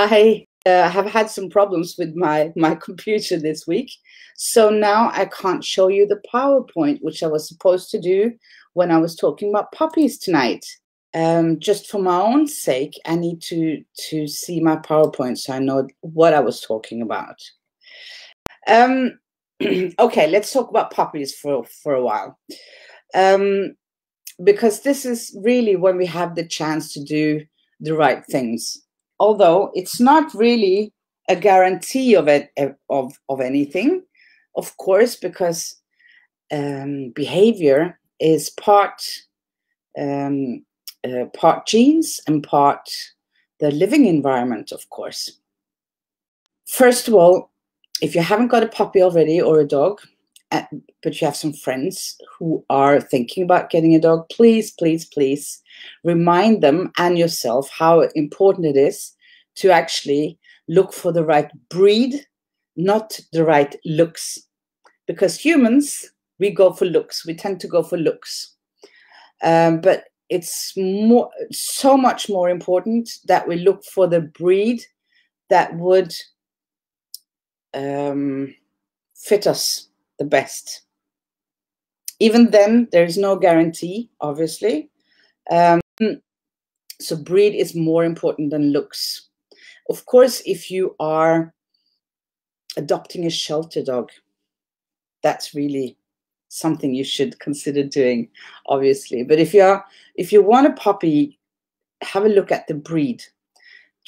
Hi. I have had some problems with my computer this week, so now I can't show you the PowerPoint, which I was supposed to do when I was talking about puppies tonight. Just for my own sake, I need to see my PowerPoint so I know what I was talking about. Okay, let's talk about puppies for a while, because this is really when we have the chance to do the right things. Although it's not really a guarantee of it, of anything, of course, because behavior is part genes and part the living environment, of course. First of all, if you haven't got a puppy already or a dog, but you have some friends who are thinking about getting a dog, please, please, please remind them and yourself how important it is to actually look for the right breed, not the right looks. Because humans, we go for looks. We tend to go for looks. But it's so much more important that we look for the breed that would fit us the best. Even then, there is no guarantee, obviously. So breed is more important than looks. Of course, if you are adopting a shelter dog, that's really something you should consider doing, obviously. But if you want a puppy, have a look at the breed.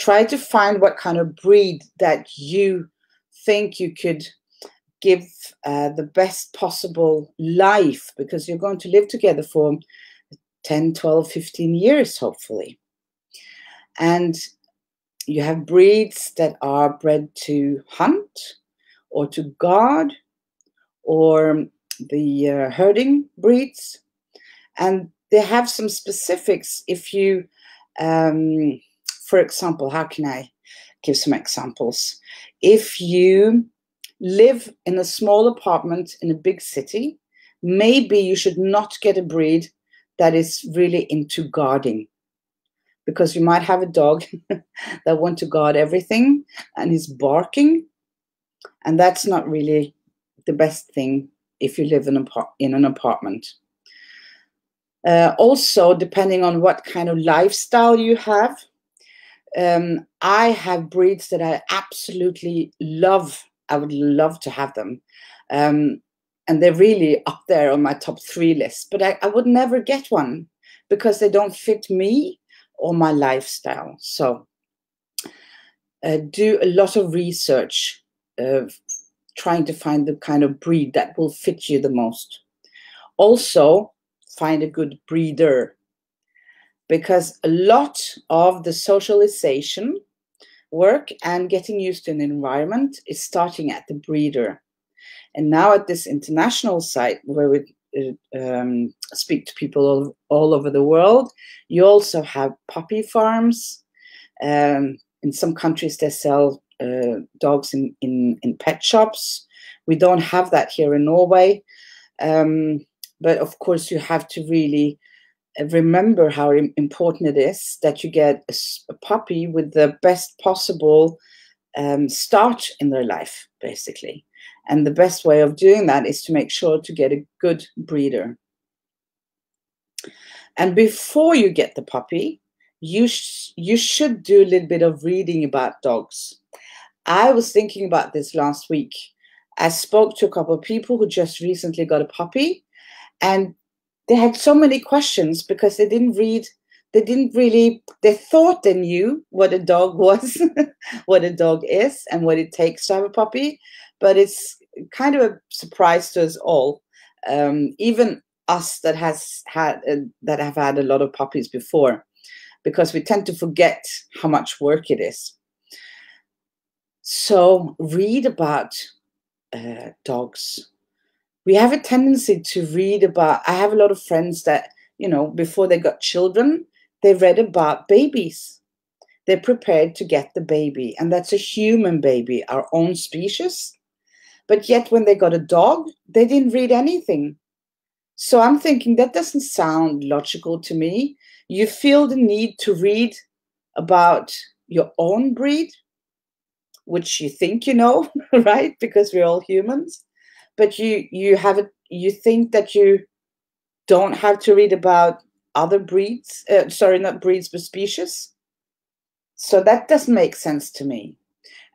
Try to find what kind of breed that you think you could give the best possible life, because you're going to live together for 10, 12, 15 years, hopefully. And you have breeds that are bred to hunt or to guard, or the herding breeds. And they have some specifics. If you, for example, how can I give some examples? If you live in a small apartment in a big city, maybe you should not get a breed that is really into guarding, because you might have a dog that wants to guard everything and is barking, and that's not really the best thing if you live in an apartment. Also, depending on what kind of lifestyle you have, I have breeds that I absolutely love. I would love to have them. And they're really up there on my top 3 list. But I would never get one because they don't fit me or my lifestyle. So do a lot of research, trying to find the kind of breed that will fit you the most. Also, find a good breeder, because a lot of the socialization work and getting used to an environment is starting at the breeder. And now at this international site where we speak to people all over the world, you also have puppy farms. In some countries they sell dogs in pet shops. We don't have that here in Norway. But of course you have to really remember how important it is that you get a puppy with the best possible start in their life, basically. And the best way of doing that is to make sure to get a good breeder. And before you get the puppy, you should do a little bit of reading about dogs. I was thinking about this last week. I spoke to a couple of people who just recently got a puppy, and they had so many questions because they didn't read, they thought they knew what a dog was, what a dog is, and what it takes to have a puppy. But it's kind of a surprise to us all, even us that have had a lot of puppies before, because we tend to forget how much work it is. So read about dogs. We have a tendency to read about, I have a lot of friends that, you know, before they got children, they read about babies. They're prepared to get the baby, and that's a human baby, our own species. But yet when they got a dog, they didn't read anything. So I'm thinking that doesn't sound logical to me. You feel the need to read about your own breed, which you think you know, right? Because we're all humans. But you think that you don't have to read about other breeds, sorry, not breeds, but species. So that doesn't make sense to me.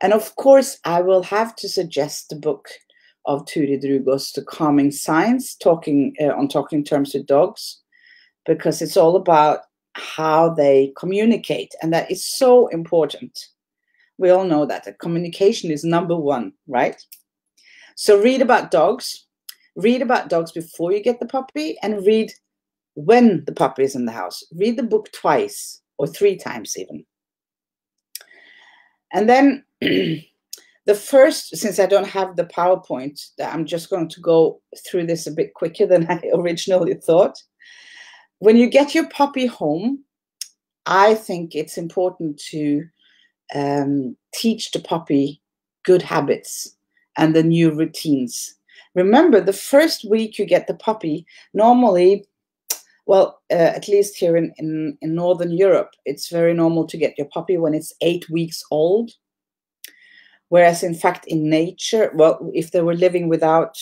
And of course, I will have to suggest the book of Turid Rugaas, The Calming Science, on Talking Terms with Dogs, because it's all about how they communicate. And that is so important. We all know that, communication is number one, right? So read about dogs. Read about dogs before you get the puppy, and read when the puppy is in the house. Read the book twice or three times even. And then the first, since I don't have the PowerPoint, I'm just going to go through this a bit quicker than I originally thought. When you get your puppy home, I think it's important to teach the puppy good habits and the new routines. Remember, the first week you get the puppy, normally, well, at least here in Northern Europe, it's very normal to get your puppy when it's 8 weeks old. Whereas, in fact, in nature, well, if they were living without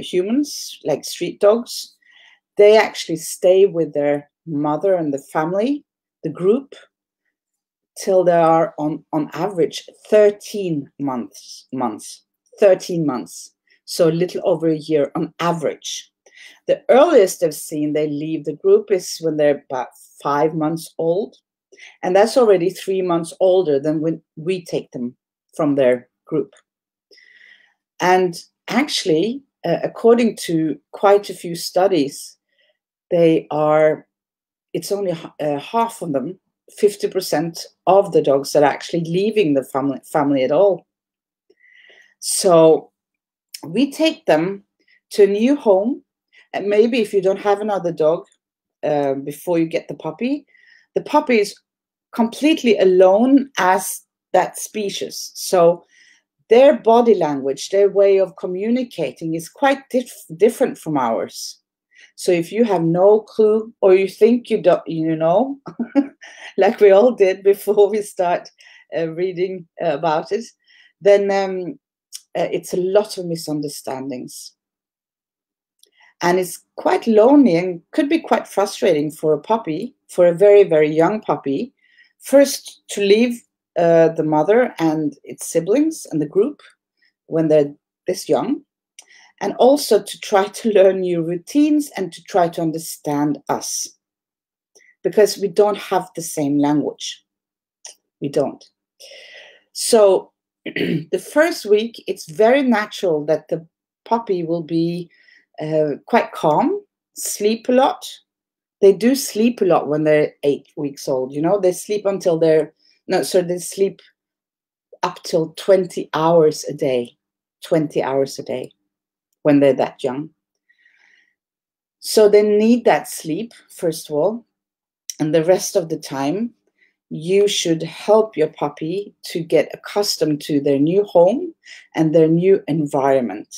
humans, like street dogs, they actually stay with their mother and the family, the group, till they are on average 13 months. So a little over a year on average. The earliest I've seen they leave the group is when they're about 5 months old. And that's already 3 months older than when we take them from their group. And actually, according to quite a few studies, it's only half of them, 50% of the dogs that are actually leaving the family at all. So we take them to a new home. And maybe if you don't have another dog before you get the puppy is completely alone as that species. So their body language, their way of communicating is quite different from ours. So if you have no clue, or you think you don't, you know, like we all did before we start reading about it, then it's a lot of misunderstandings. And it's quite lonely and could be quite frustrating for a puppy, for a very, very young puppy, first to leave the mother and its siblings and the group when they're this young, and also to try to learn new routines and to try to understand us, because we don't have the same language. We don't. So the first week, it's very natural that the puppy will be quite calm, sleep a lot. They do sleep a lot when they're 8 weeks old, you know. They sleep until they're, no, so they sleep up till 20 hours a day, 20 hours a day when they're that young. So they need that sleep, first of all, and the rest of the time, you should help your puppy to get accustomed to their new home and their new environment.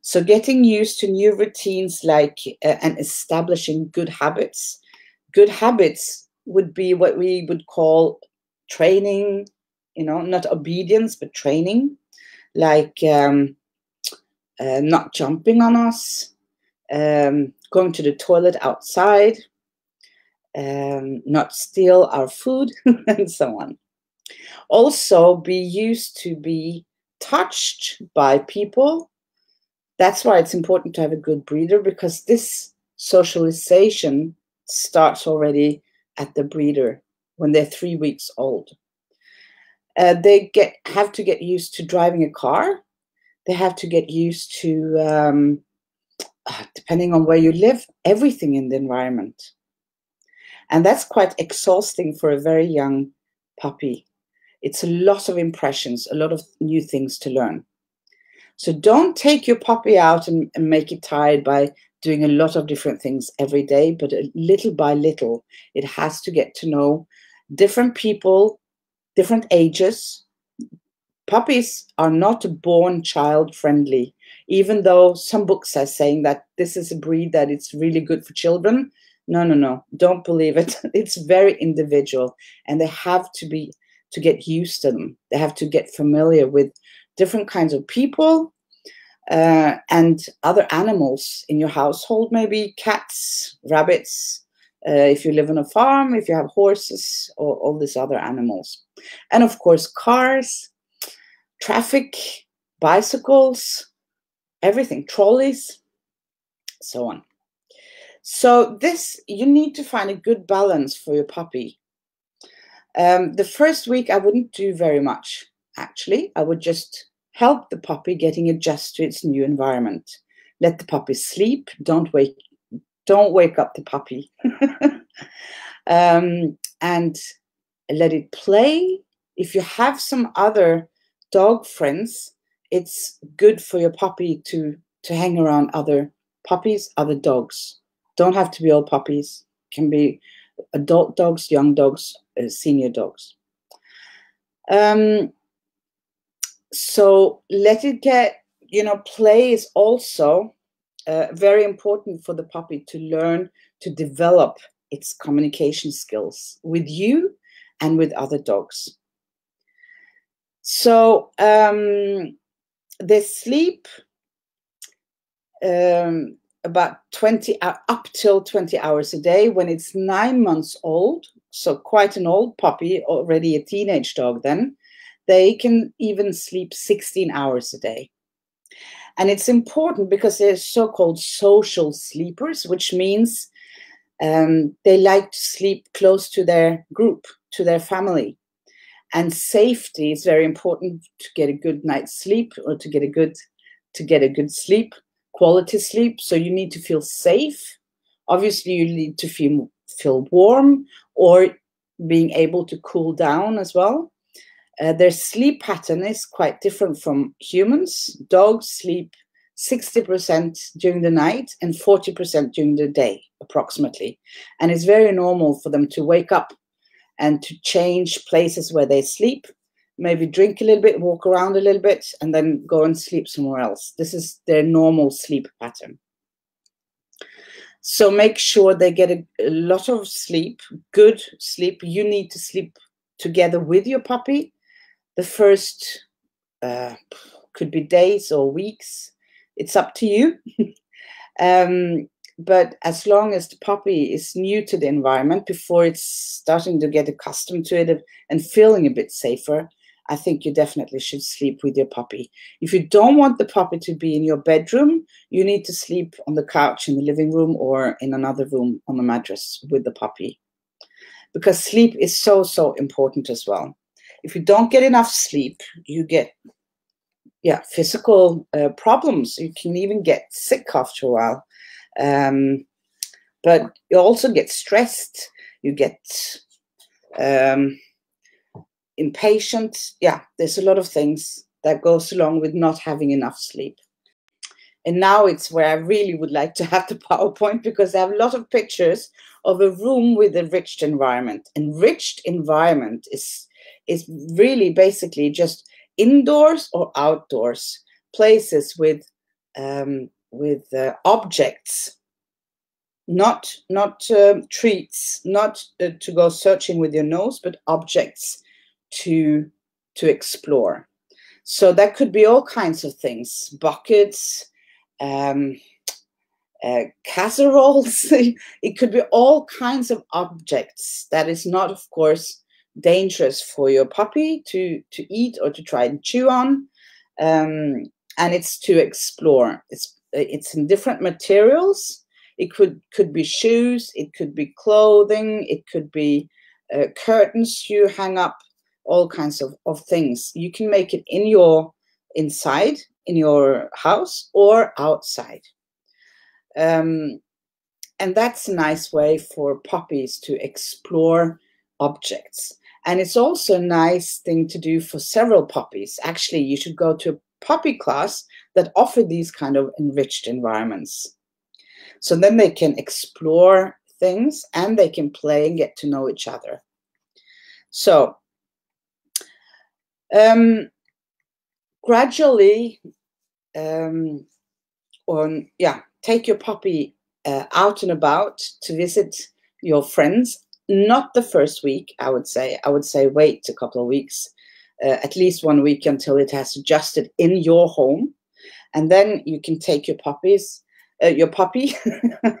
So getting used to new routines, like and establishing good habits. Good habits would be what we would call training, you know, not obedience, but training, like not jumping on us, going to the toilet outside, not steal our food, and so on. Also, be used to be touched by people. That's why it's important to have a good breeder, because this socialization starts already at the breeder when they're 3 weeks old. They have to get used to driving a car. They have to get used to, depending on where you live, everything in the environment. And that's quite exhausting for a very young puppy. It's a lot of impressions, a lot of new things to learn. So don't take your puppy out and make it tired by doing a lot of different things every day, but little by little, it has to get to know different people, different ages. Puppies are not born child-friendly, even though some books are saying that this is a breed that it's really good for children. No, don't believe it. It's very individual, and they have to get used to them. They have to get familiar with different kinds of people and other animals in your household, maybe cats, rabbits, if you live on a farm, if you have horses, or all these other animals. And of course, cars, traffic, bicycles, everything, trolleys, so on. So this, you need to find a good balance for your puppy. The first week I wouldn't do very much, actually. I would just help the puppy getting adjusted to its new environment. Let the puppy sleep, don't wake up the puppy. And let it play. If you have some other dog friends, it's good for your puppy to hang around other puppies, other dogs. Don't have to be all puppies. Can be adult dogs, young dogs, senior dogs. So let it get, play is also very important for the puppy to learn to develop its communication skills with you and with other dogs. So they sleep about 20 up till 20 hours a day when it's 9 months old, so quite an old puppy, already a teenage dog then. They can even sleep 16 hours a day. And it's important because they're so-called social sleepers, which means they like to sleep close to their group, to their family. And safety is very important to get a good night's sleep, or to get a good sleep, quality sleep. So you need to feel safe. Obviously, you need to feel warm, or being able to cool down as well. Their sleep pattern is quite different from humans. Dogs sleep 60% during the night and 40% during the day, approximately. And it's very normal for them to wake up and to change places where they sleep, maybe drink a little bit, walk around a little bit, and then go and sleep somewhere else. This is their normal sleep pattern. So make sure they get a lot of sleep, good sleep. You need to sleep together with your puppy. The first could be days or weeks. It's up to you. But as long as the puppy is new to the environment, before it's starting to get accustomed to it and feeling a bit safer, I think you definitely should sleep with your puppy. If you don't want the puppy to be in your bedroom, you need to sleep on the couch in the living room or in another room on a mattress with the puppy. Because sleep is so important as well. If you don't get enough sleep, you get physical problems. You can even get sick after a while. But you also get stressed. You get impatient. Yeah, there's a lot of things that goes along with not having enough sleep. And now it's where I really would like to have the PowerPoint, because I have a lot of pictures of a room with enriched environment. Enriched environment is really basically just indoors or outdoors, places with objects, not treats, not to go searching with your nose, but objects to explore. So that could be all kinds of things, buckets, casseroles. It could be all kinds of objects that is not, of course, dangerous for your puppy to eat or to try and chew on. And it's to explore. It's in different materials. It could be shoes. It could be clothing. It could be curtains you hang up, all kinds of things. You can make it inside in your house or outside. And that's a nice way for puppies to explore objects. And it's also a nice thing to do for several puppies. Actually, you should go to a puppy class that offer these kind of enriched environments. So then they can explore things and they can play and get to know each other. So gradually, take your puppy out and about to visit your friends. Not the first week, I would say. I would say wait a couple of weeks, at least 1 week, until it has adjusted in your home. And then you can take your puppies, your puppy,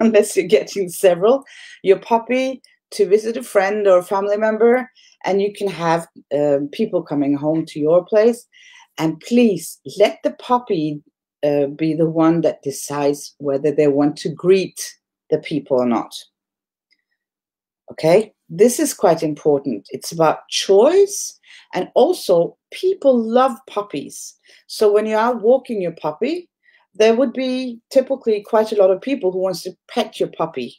unless you're getting several, your puppy to visit a friend or a family member, and you can have people coming home to your place. And please let the puppy be the one that decides whether they want to greet the people or not. Okay, this is quite important. It's about choice, and also people love puppies. So when you are walking your puppy, there would be typically quite a lot of people who wants to pet your puppy.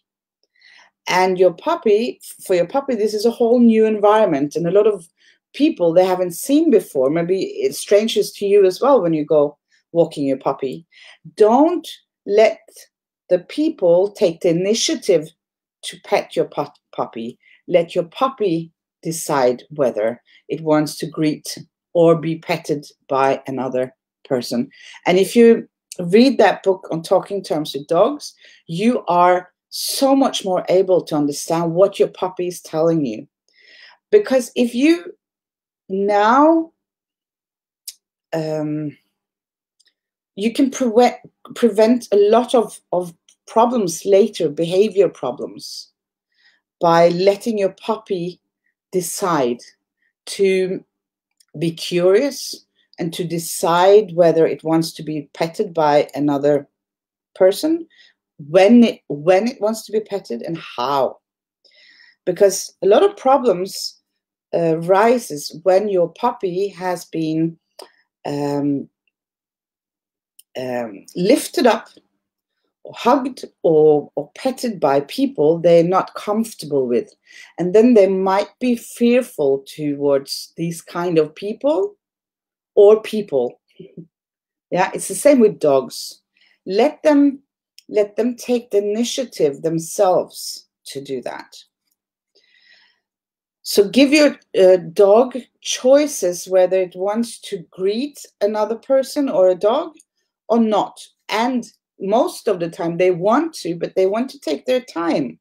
And your puppy, for your puppy, this is a whole new environment, and a lot of people they haven't seen before. Maybe it's strangers to you as well when you go walking your puppy. Don't let the people take the initiative to pet your puppy. Let your puppy decide whether it wants to greet or be petted by another person. And if you read that book on Talking Terms with Dogs, you are so much more able to understand what your puppy is telling you. Because if you now, you can prevent a lot of problems later, behavior problems, by letting your puppy decide to be curious and to decide whether it wants to be petted by another person, when it wants to be petted, and how. Because a lot of problems arises when your puppy has been lifted up, or hugged, or petted by people they're not comfortable with, and then they might be fearful towards these kind of people or people. Yeah, it's the same with dogs. Let them take the initiative themselves to do that. So give your dog choices whether it wants to greet another person or a dog or not. And most of the time they want to, but they want to take their time.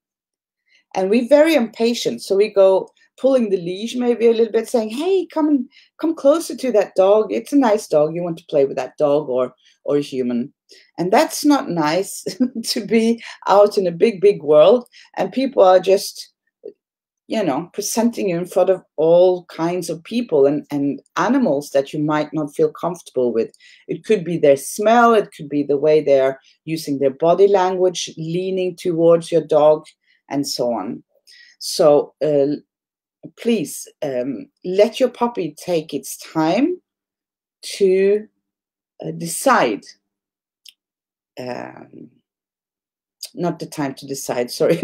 And we're very impatient. So we go pulling the leash maybe a little bit, saying, hey, come closer to that dog. It's a nice dog. You want to play with that dog or a human. And that's not nice to be out in a big, big world. And people are just, you know, presenting you in front of all kinds of people and animals that you might not feel comfortable with. It could be their smell. It could be the way they're using their body language, leaning towards your dog, and so on. So please let your puppy take its time to decide. Not the time to decide, sorry.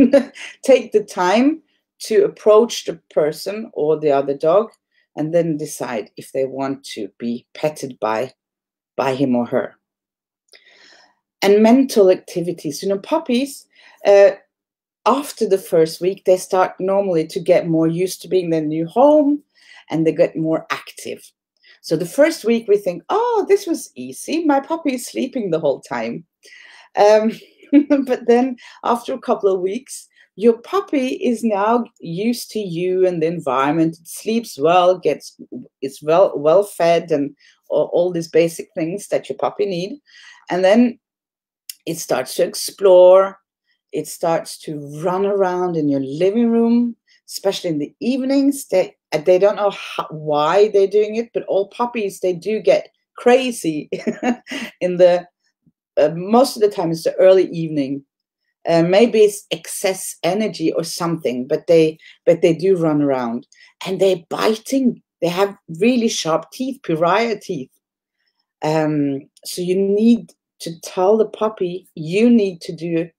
Take the time to approach the person or the other dog, and then decide if they want to be petted by him or her. And mental activities. You know, puppies, after the first week, they start normally to get more used to being in their new home, and they get more active. So the first week we think, oh, this was easy. My puppy is sleeping the whole time. But then after a couple of weeks, your puppy is now used to you and the environment. It sleeps well, it's well fed, and all these basic things that your puppy need. And then it starts to explore. It starts to run around in your living room, especially in the evenings. They don't know why they're doing it, but all puppies, they do get crazy in the, most of the time it's the early evening. Maybe it's excess energy or something, but they do run around, and they're biting. They have really sharp teeth, pariah teeth. So you need to tell the puppy, you need to do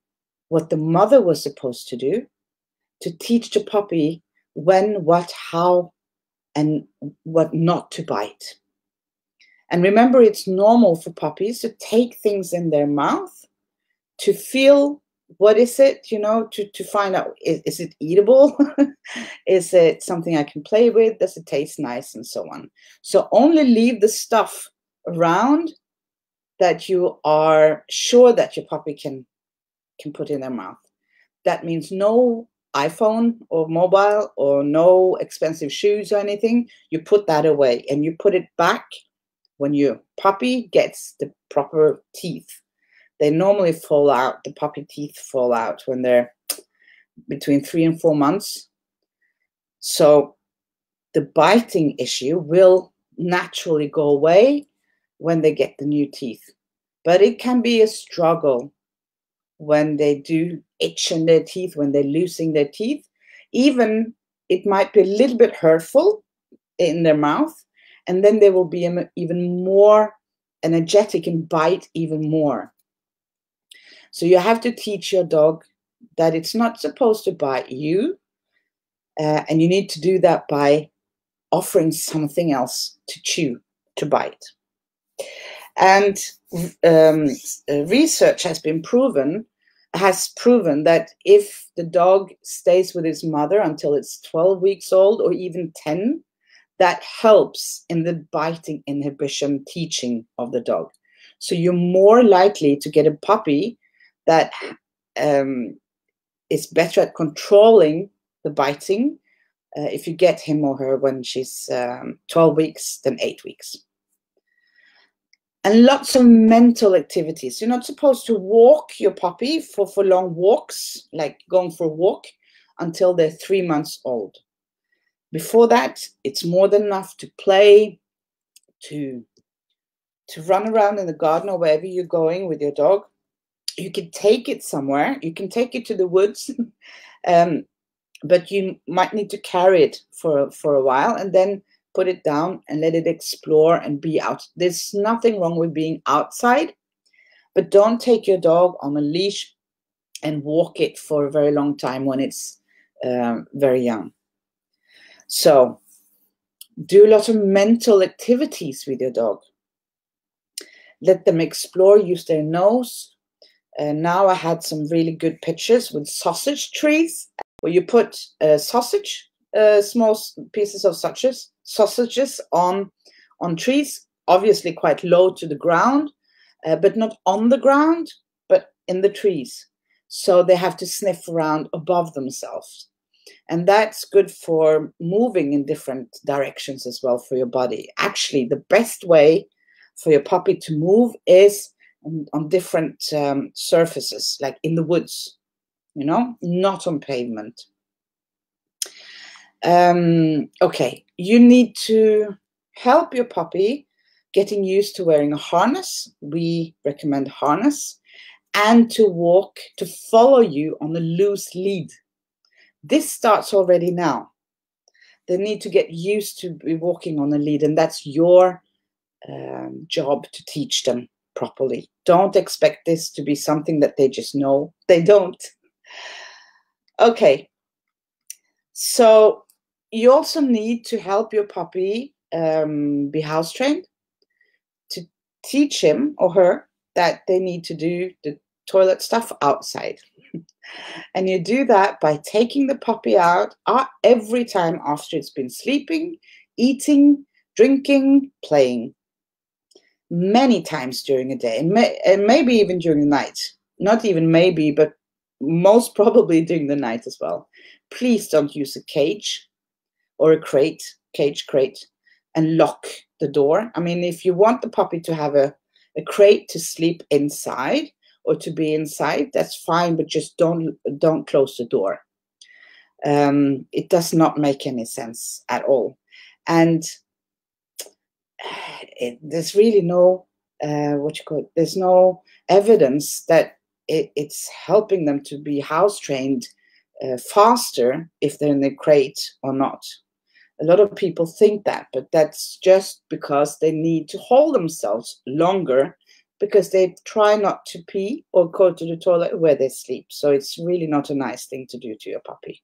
what the mother was supposed to do, to teach the puppy when, what, how, and what not to bite. And remember, it's normal for puppies to take things in their mouth, to feel what is it, you know, to find out, is it eatable? Is it something I can play with? Does it taste nice? And so on. So only leave the stuff around that you are sure that your puppy can can put in their mouth. That means no iPhone or mobile or no expensive shoes or anything. You put that away and you put it back when your puppy gets the proper teeth. They normally fall out. The puppy teeth fall out when they're between 3 and 4 months. So the biting issue will naturally go away when they get the new teeth. But it can be a struggle when they do itch in their teeth, when they're losing their teeth. Even it might be a little bit hurtful in their mouth, and then they will be even more energetic and bite even more. So you have to teach your dog that it's not supposed to bite you, and you need to do that by offering something else to chew, to bite. And research has proven that if the dog stays with its mother until it's 12 weeks old or even 10, that helps in the biting inhibition teaching of the dog. So you're more likely to get a puppy that is better at controlling the biting if you get him or her when she's 12 weeks than 8 weeks. And lots of mental activities. You're not supposed to walk your puppy for long walks, like going for a walk, until they're 3 months old. Before that, it's more than enough to play, to run around in the garden or wherever you're going with your dog. You can take it somewhere. You can take it to the woods, but you might need to carry it for a while and then put it down and let it explore and be out. There's nothing wrong with being outside, but don't take your dog on a leash and walk it for a very long time when it's very young. So do a lot of mental activities with your dog. Let them explore, use their nose. Now I had some really good pictures with sausage trees, where you put small pieces of sausages on trees, obviously quite low to the ground, but not on the ground, but in the trees. So they have to sniff around above themselves. And that's good for moving in different directions as well for your body. Actually, the best way for your puppy to move is on different surfaces, like in the woods, you know, not on pavement. Okay, you need to help your puppy getting used to wearing a harness. We recommend harness, and to follow you on a loose lead. This starts already now. They need to get used to be walking on a lead, and that's your job to teach them properly. Don't expect this to be something that they just know. They don't. Okay, so you also need to help your puppy be house trained, to teach him or her that they need to do the toilet stuff outside. And you do that by taking the puppy out every time after it's been sleeping, eating, drinking, playing. Many times during a day, and maybe even during the night. Not even maybe, but most probably during the night as well. Please don't use a cage or a cage crate, and lock the door. I mean, if you want the puppy to have a crate to sleep inside or to be inside, that's fine, but just don't close the door. It does not make any sense at all. And there's really no, there's no evidence that it's helping them to be house trained faster if they're in the crate or not. A lot of people think that, but that's just because they need to hold themselves longer because they try not to pee or go to the toilet where they sleep. So it's really not a nice thing to do to your puppy.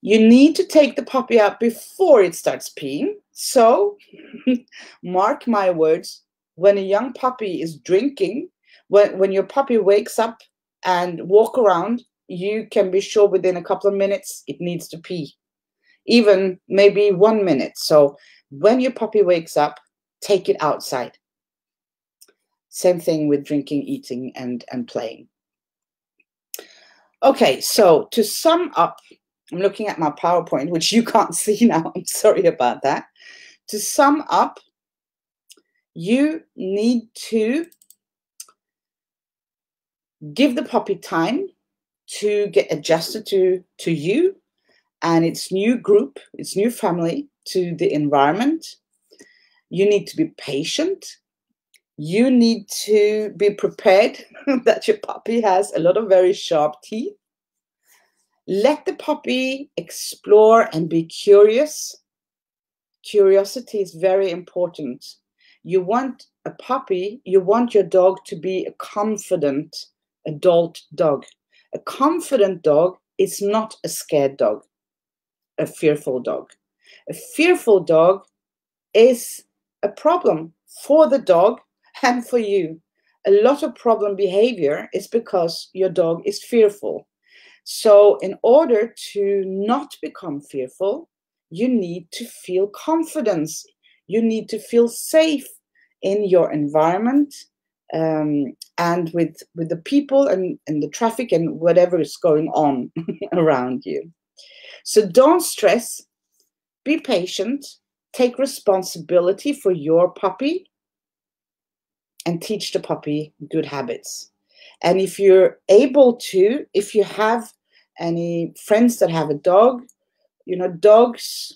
You need to take the puppy out before it starts peeing. So mark my words, when a young puppy is drinking, when your puppy wakes up and walk around, you can be sure within a couple of minutes it needs to pee, even maybe 1 minute. So when your puppy wakes up, take it outside. Same thing with drinking, eating, and playing. Okay, so to sum up, I'm looking at my PowerPoint, which you can't see now. I'm sorry about that. To sum up, you need to give the puppy time to get adjusted to you and its new group, its new family, to the environment. You need to be patient. You need to be prepared that your puppy has a lot of very sharp teeth. Let the puppy explore and be curious. Curiosity is very important. You want a puppy, you want your dog to be a confident adult dog. A confident dog is not a scared dog, a fearful dog. A fearful dog is a problem for the dog and for you. A lot of problem behavior is because your dog is fearful. So in order to not become fearful, you need to feel confidence. You need to feel safe in your environment and with the people and the traffic and whatever is going on around you. So don't stress, be patient, take responsibility for your puppy and teach the puppy good habits. And if you're able to, if you have any friends that have a dog, you know, dogs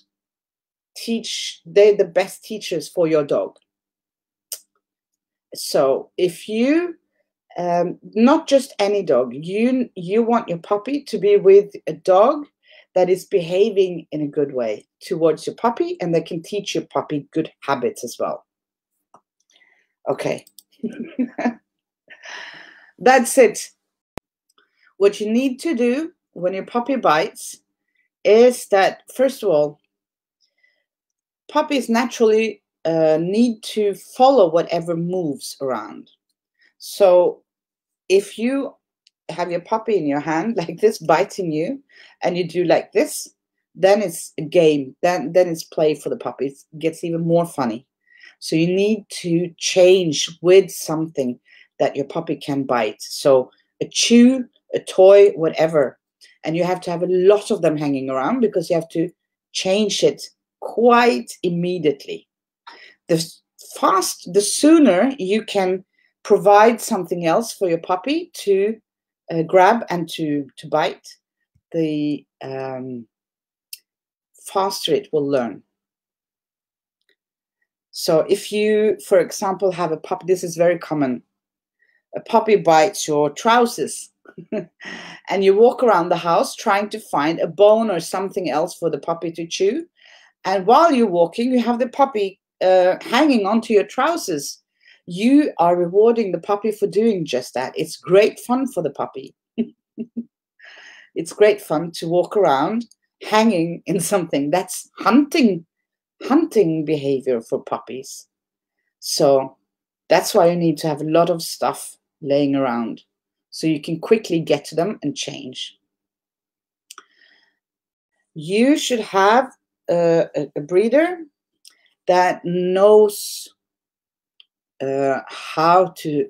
teach, they're the best teachers for your dog. So if you, not just any dog, you want your puppy to be with a dog that is behaving in a good way towards your puppy, and they can teach your puppy good habits as well. Okay. That's it. What you need to do when your puppy bites is that, first of all, puppies naturally need to follow whatever moves around. So if you have your puppy in your hand like this, biting you, and you do like this, then it's a game. Then it's play for the puppy. It gets even more funny. So you need to change with something that your puppy can bite. So a chew, a toy, whatever. And you have to have a lot of them hanging around because you have to change it quite immediately. The sooner you can provide something else for your puppy to grab and to bite, the faster it will learn. So if you, for example, have a puppy, this is very common, a puppy bites your trousers and you walk around the house trying to find a bone or something else for the puppy to chew. And while you're walking, you have the puppy hanging onto your trousers. You are rewarding the puppy for doing just that. It's great fun for the puppy. It's great fun to walk around hanging in something. That's hunting behavior for puppies. So that's why you need to have a lot of stuff laying around, so you can quickly get to them and change. You should have a breeder that knows how to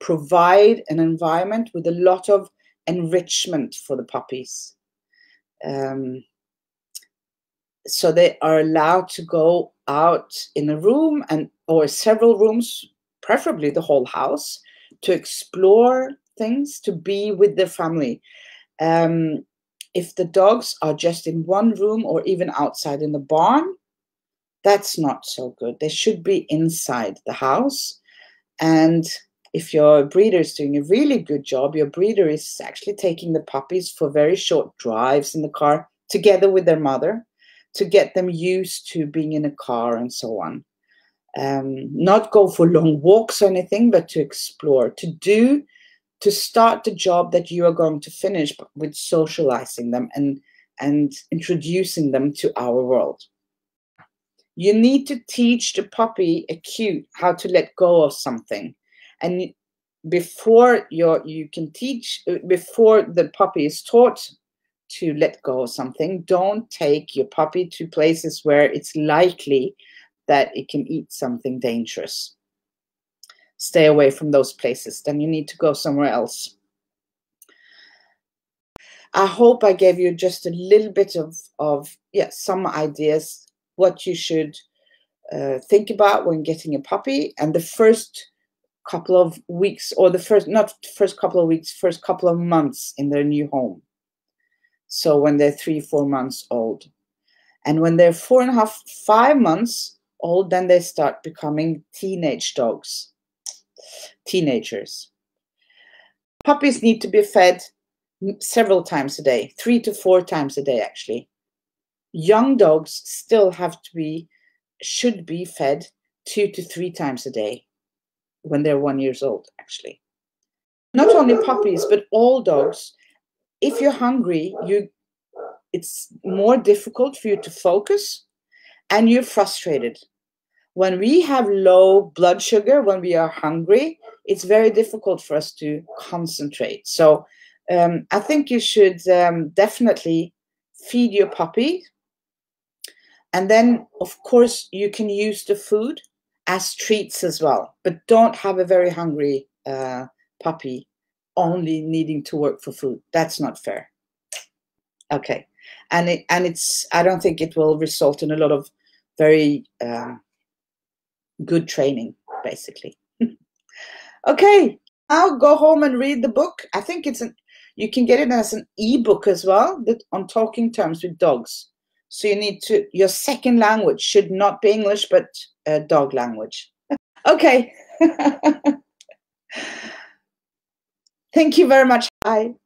provide an environment with a lot of enrichment for the puppies. So they are allowed to go out in a room or several rooms, preferably the whole house, to explore things, to be with their family. If the dogs are just in one room or even outside in the barn, that's not so good. They should be inside the house. And if your breeder is doing a really good job, your breeder is actually taking the puppies for very short drives in the car together with their mother to get them used to being in a car and so on. Not go for long walks or anything, but to explore, to start the job that you are going to finish with socializing them and introducing them to our world. You need to teach the puppy a cue, how to let go of something. And before before the puppy is taught to let go of something, don't take your puppy to places where it's likely that it can eat something dangerous. Stay away from those places. Then you need to go somewhere else. I hope I gave you just a little bit of some ideas what you should think about when getting a puppy, and the first couple of weeks, or the first, not first couple of weeks, first couple of months in their new home. So when they're 3-4 months old, and when they're 4.5-5 months old, then they start becoming teenage dogs, teenagers. Puppies need to be fed several times a day, 3 to 4 times a day actually. Young dogs still have to be, should be fed 2 to 3 times a day when they're 1 year old actually. Not only puppies, but all dogs. If you're hungry, it's more difficult for you to focus, and you're frustrated. When we have low blood sugar, when we are hungry, it's very difficult for us to concentrate. So I think you should definitely feed your puppy. And then, of course, you can use the food as treats as well, but don't have a very hungry puppy only needing to work for food. That's not fair. Okay. And I don't think it will result in a lot of very good training, basically. Okay, now go home and read the book. I think it's you can get it as an ebook as well, that on Talking Terms with Dogs. So you need to, your second language should not be English, but dog language. Okay. Thank you very much. Bye.